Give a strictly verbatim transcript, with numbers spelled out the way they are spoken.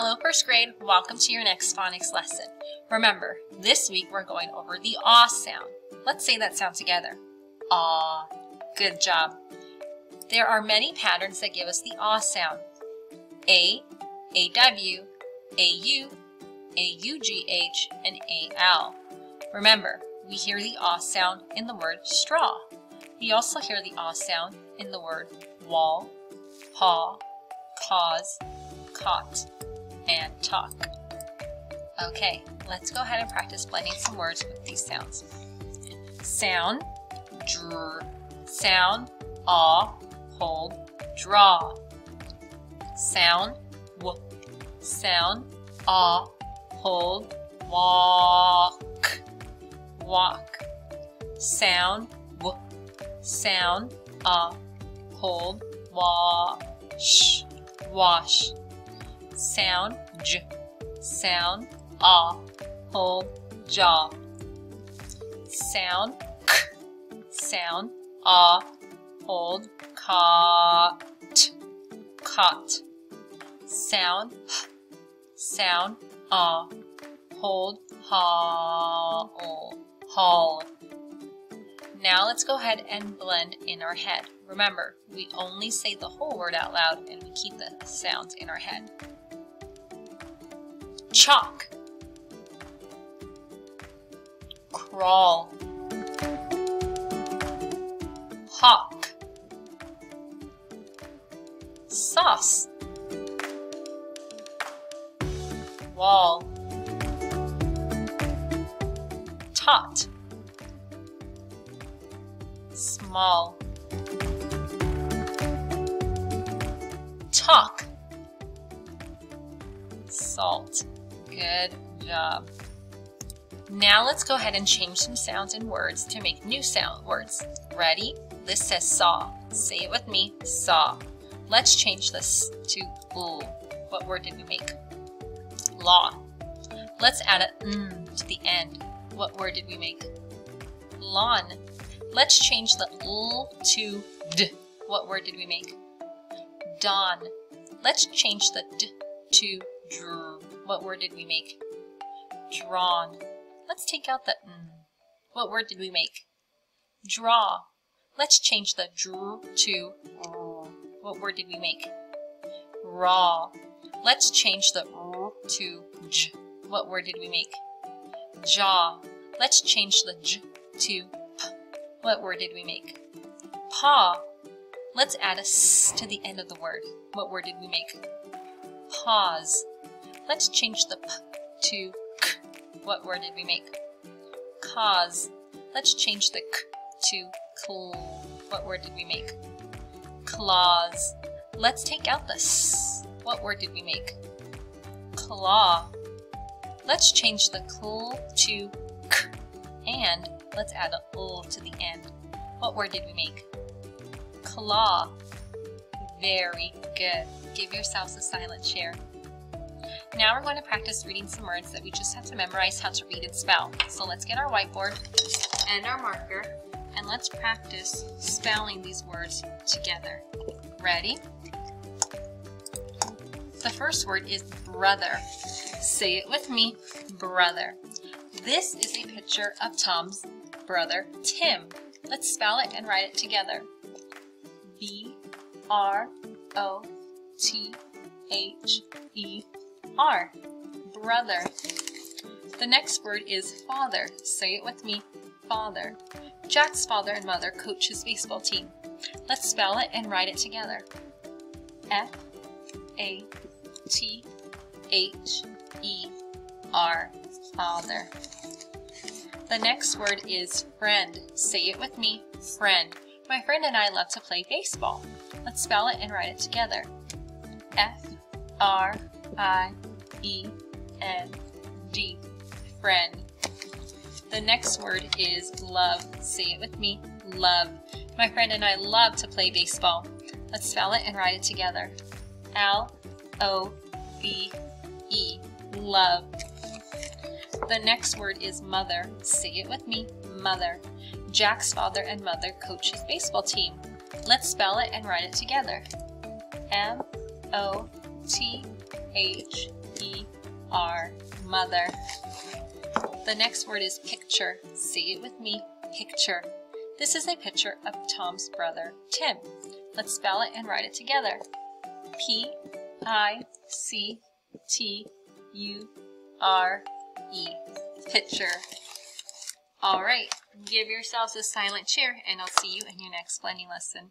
Hello first grade, welcome to your next phonics lesson. Remember, this week we're going over the aw sound. Let's say that sound together. Aw. Good job. There are many patterns that give us the aw sound. A, A W, A U, A U G H, and A L. Remember, we hear the aw sound in the word straw. We also hear the aw sound in the word wall, paw, cause, caught, and talk. Okay, let's go ahead and practice blending some words with these sounds. Sound, dr, sound, aw, hold, draw. Sound, w, sound, aw, hold, walk, walk. Sound, w, sound, aw, hold, wash, wash. Sound, j, sound, aw, hold, jaw. Sound, k, sound, aw, hold, caught, caught. Sound, h, sound, aw, hold, haul, haul. Now let's go ahead and blend in our head. Remember, we only say the whole word out loud and we keep the sounds in our head. Chalk, crawl, hawk, sauce, wall, tot, small, talk, salt. Good job. Now let's go ahead and change some sounds and words to make new sound words. Ready? This says saw. Say it with me, saw. Let's change this to l. What word did we make? Law. Let's add a n to the end. What word did we make? Lawn. Let's change the l to d. What word did we make? Dawn. Let's change the d to dr. What word did we make? Drawn. Let's take out the n. What word did we make? Draw. Let's change the dr to r. What word did we make? Raw. Let's change the r to j. What word did we make? Jaw. Let's change the j to p. What word did we make? Paw. Let's add a s to the end of the word. What word did we make? Pause. Let's change the p to k. What word did we make? Cause. Let's change the k to cl. What word did we make? Claws. Let's take out the s. What word did we make? Claw. Let's change the cl to k. And let's add a l to the end. What word did we make? Claw. Very good. Give yourselves a silent share. Now we're going to practice reading some words that we just have to memorize how to read and spell. So let's get our whiteboard and our marker and let's practice spelling these words together. Ready? The first word is brother. Say it with me, brother. This is a picture of Tom's brother, Tim. Let's spell it and write it together. B R O T H E R. Brother. The next word is father. Say it with me, father. Jack's father and mother coach his baseball team. Let's spell it and write it together. F A T H E R. Father. The next word is friend. Say it with me, friend. My friend and I love to play baseball. Let's spell it and write it together. F R I E N D. Friend. The next word is love. Say it with me, love. My friend and I love to play baseball. Let's spell it and write it together. L O V E. Love. The next word is mother. Say it with me, mother. Jack's father and mother coach his baseball team. Let's spell it and write it together. M O T H M O T H E R, mother. The next word is picture. Say it with me, picture. This is a picture of Tom's brother, Tim. Let's spell it and write it together. P I C T U R E, picture. All right, give yourselves a silent cheer, and I'll see you in your next blending lesson.